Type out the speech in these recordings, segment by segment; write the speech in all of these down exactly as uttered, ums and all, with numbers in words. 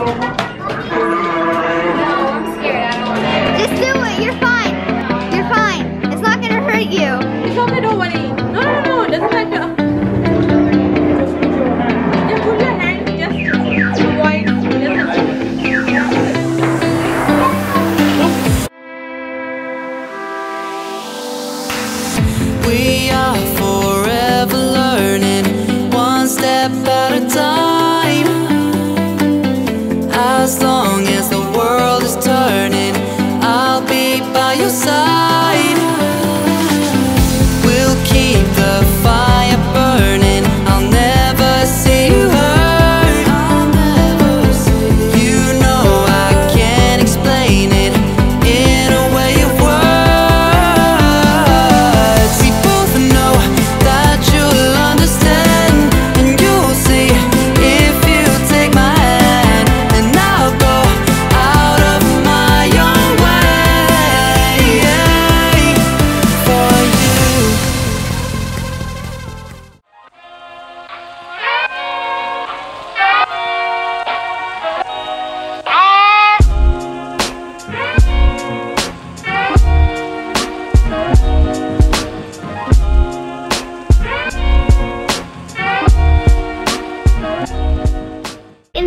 I'm scared. I don't want to. Just do it. You're fine. You're fine. It's not gonna hurt you. You told me I don't want to eat. No, no, no. It doesn't matter. Just put your hand. Just avoid. Doesn't we are forever learning, one step at a time. As long as the world is turning, I'll be by your side. We'll keep the fire burning. I'll never see you hurt. I'll never see you. You know I can't explain it in a way of words. We both know that you'll understand, and you'll see if you take my hand.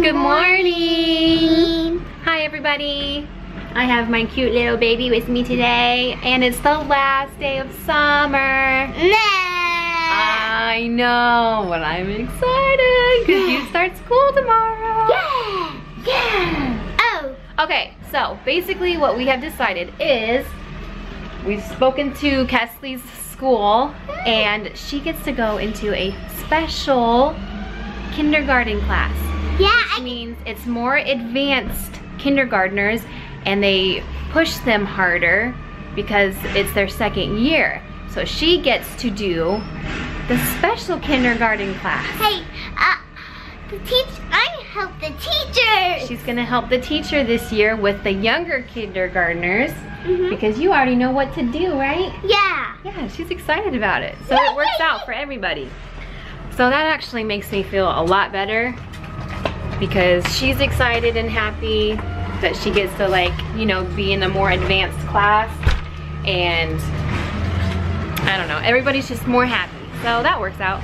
Good morning. Hi everybody. I have my cute little baby with me today, and it's the last day of summer. Yeah. I know, but I'm excited because yeah. You start school tomorrow. Yeah. Yeah. Oh. Okay, so basically what we have decided is we've spoken to Kesley's school, and she gets to go into a special kindergarten class. Yeah, which I means it's more advanced kindergartners, and they push them harder because it's their second year. So she gets to do the special kindergarten class. Hey, uh, the teacher, I'm gonna help the teacher. She's gonna help the teacher this year with the younger kindergartners mm-hmm. because you already know what to do, right? Yeah. Yeah, she's excited about it. So it works out for everybody. So that actually makes me feel a lot better, because she's excited and happy that she gets to, like, you know, be in a more advanced class, and I don't know, everybody's just more happy, so that works out.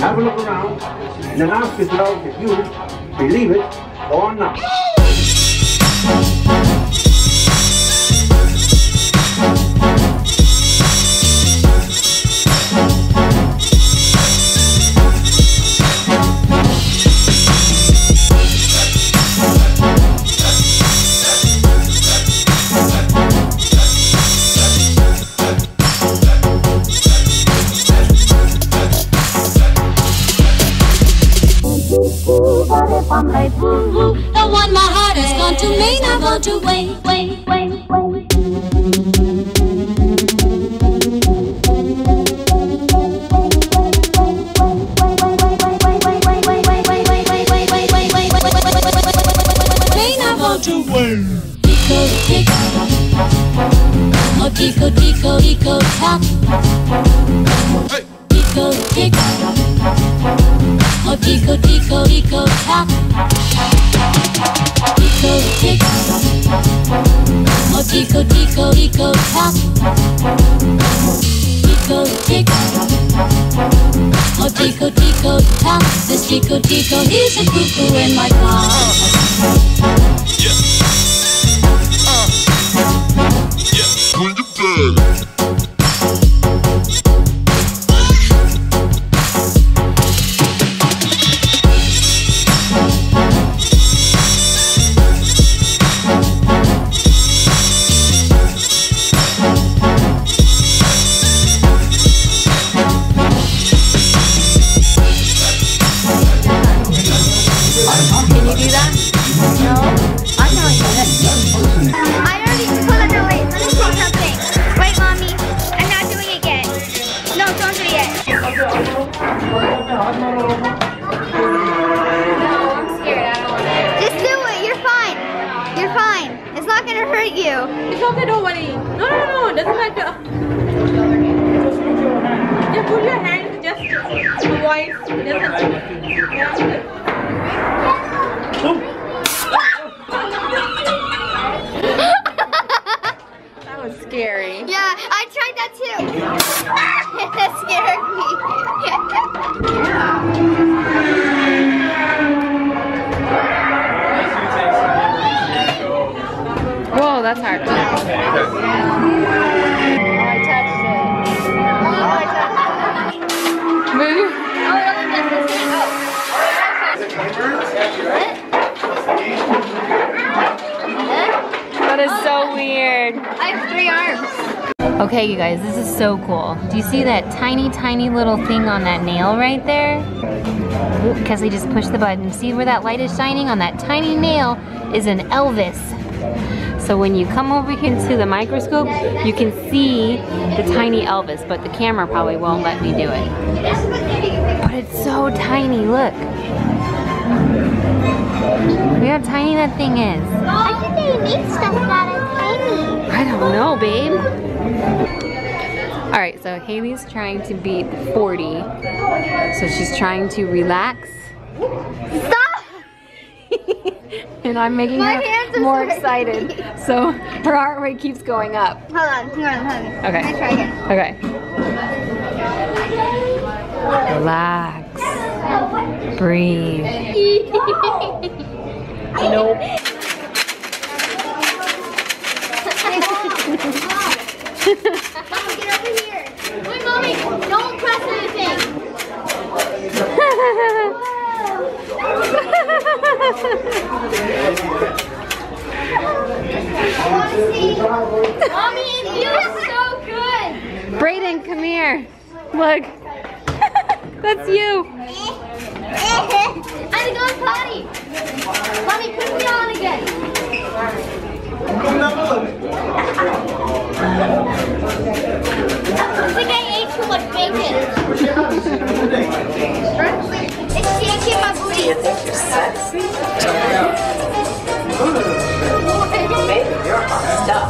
Have a look around and then ask yourself if you believe it or not. The one my heart has gone to mean, I want to wait, wait, wait, wait. Mean, I want to wait. Tico, tico. Oh, tico, tico, tico, tap. Tico, tico. Oh, tico, tico, tico, tap. Tico, tico. Oh, tico, tico, tico, tap. Tico, tico. Oh, tico, tico, tap. This tico, tico, he's a cuckoo in my car. Uh. Yeah. Uh. Yeah. Going to bed. It's not gonna hurt you. You told me I don't want to eat. No, no, no, no, it doesn't matter. That scared me. Yeah. Whoa, that's hard. Oh, I touched it. Oh, I touched it. Move. Oh, it only does this thing. Oh. That is so weird. I have three arms. Okay, you guys, this is so cool. Do you see that tiny, tiny little thing on that nail right there? Ooh, Kesley just pushed the button. See where that light is shining on that tiny nail is an Elvis. So when you come over here to the microscope, you can see the tiny Elvis, but the camera probably won't let me do it. But it's so tiny, look. Look how tiny that thing is. I think they need stuff that is tiny. I don't know, babe. All right, so Haley's trying to beat forty. So she's trying to relax. Stop! And I'm making My her more sorry. excited. So her heart rate keeps going up. Hold on, hold on, hold on. Okay. I try again. Okay. Relax. Breathe. Nope. Mom, get over here. Wait, mommy, don't press anything. Mommy, it feels so good. Brayden, come here. Look. That's you. I had to go potty. Mommy, put me on again. I think I ate too much bacon. It's shaking my booty. Baby, you're hot stuff.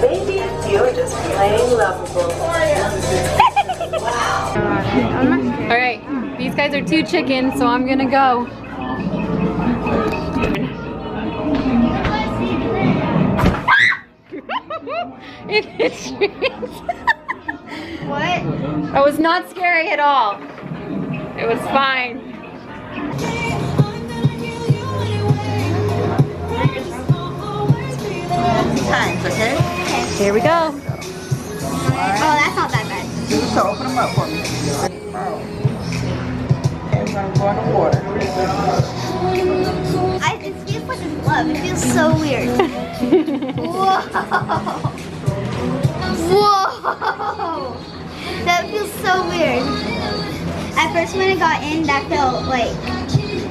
Baby, you're just plain lovable. Wow. All right, these guys are too chicken, so I'm gonna go. It hits me. What? That was not scary at all. It was fine. Times, okay? Okay. Here we go. Right. Oh, that's not that bad. So open them up for me. And I'm going to water. I just can't put this glove. It feels so weird. Whoa. Whoa. That feels so weird. At first when it got in, that felt like,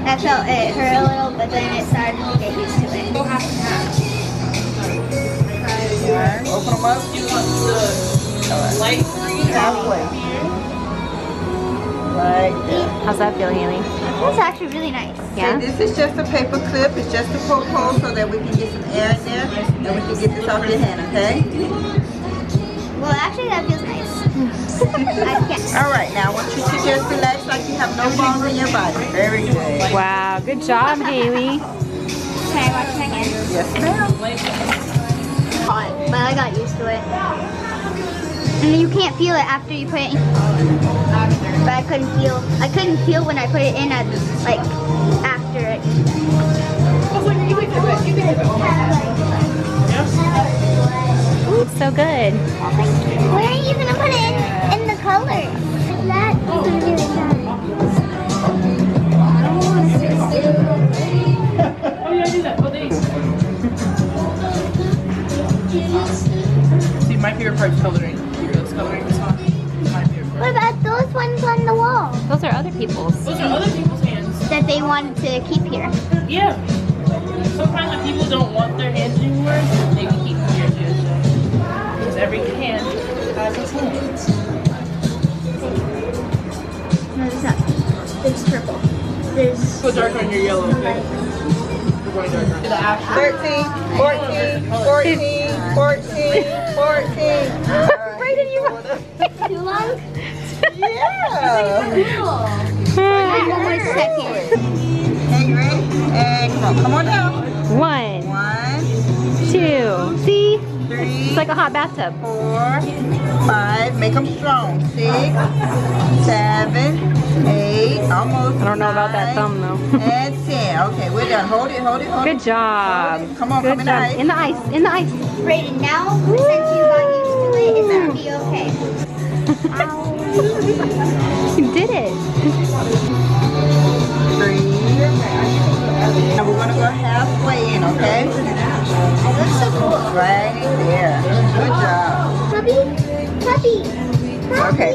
that felt it hurt a little, but then it started to get used to it. We'll have to have. Open them up. You want the light green? Halfway. Like that. How's that feel, Haley? That feels actually really nice. Yeah? So this is just a paper clip. It's just a pole pole so that we can get some air in there, and we can get this off your hand, okay? Well, actually that feels nice. Alright, now I want you to just relax like you have no bones in your body. Very good. Wow, good job, Haley. Can I wash my hands? Yes, ma'am. Hot, but I got used to it. And you can't feel it after you put it in. But I couldn't feel, I couldn't feel when I put it in at, like, after it. It's so good. Where are you gonna put it? Color. That is really nice. I don't want to see that. See, my favorite part is coloring. Those coloring is not my favorite part. What about those ones on the wall? Those are other people's. Those are other people's hands. That they wanted to keep here. Yeah. Sometimes when people don't want their hands anymore, they can keep them here too. Because every hand has its hands. No, there's not. There's purple. There's... Go dark on your yellow. Okay. We're going dark on thirteen, fourteen, fourteen, fourteen, fourteen, fourteen. Brayden, you were... Too long? Yeah! Hey, you ready? And come on, come on down. One. One. Two. See? Three. It's like a hot bathtub. Four. Five. Make them strong. Six, seven, eight, almost I don't know nine, about that thumb though. And ten. Okay, we're done. Hold it, hold it, hold Good it. Good job. Come on, Good come job. in the ice. In the ice, in the ice. Brayden, now Woo! since you got used to it, it's going to be okay. You did it. Three. And we're going to go halfway in, okay? That's so cool. Right there. Good job. Puppy? Puppy. Puppy. Okay.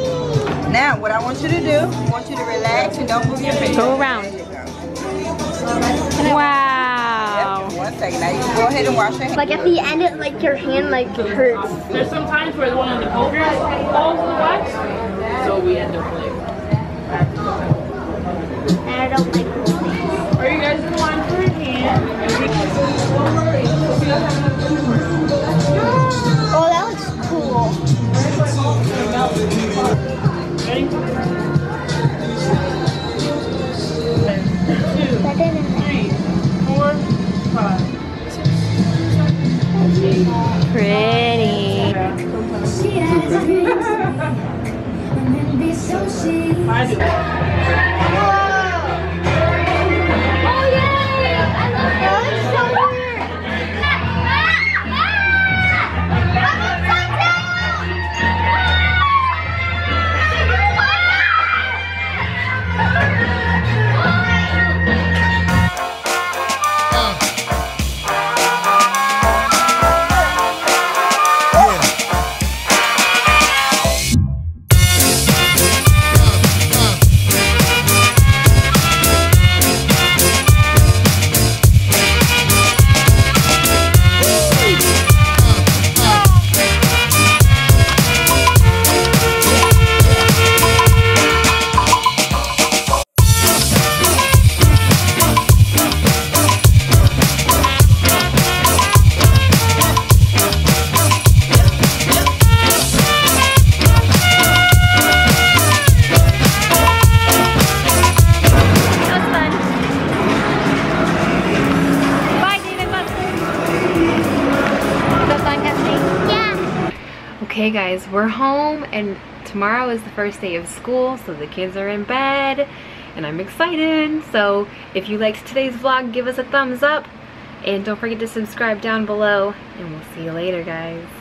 Now, what I want you to do, I want you to relax and don't move your feet. Go around. Wow. Yep, one second. Now you can go ahead and wash your hands. Like at the end, it like your hand like hurts. There's some times where the one on the poker falls in the box, so we end up playing. And I don't like this. Are you guys in line for a hand? Oh, that looks cool. Pretty. Hey guys, we're home and tomorrow is the first day of school, so the kids are in bed and I'm excited. So if you liked today's vlog, give us a thumbs up and don't forget to subscribe down below, and we'll see you later guys.